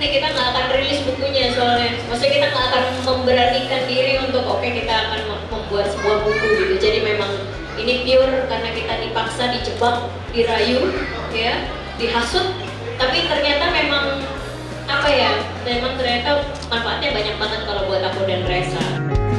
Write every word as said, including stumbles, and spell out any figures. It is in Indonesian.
nih kita nggak akan rilis bukunya soalnya. Maksudnya kita nggak akan memberanikan diri untuk oke okay, kita akan membuat sebuah buku gitu. Jadi memang ini pure karena kita dipaksa, dijebak, dirayu, ya, dihasut. Tapi ternyata memang apa ya? Memang ternyata manfaatnya banyak banget kalau buat aku dan Rhesa.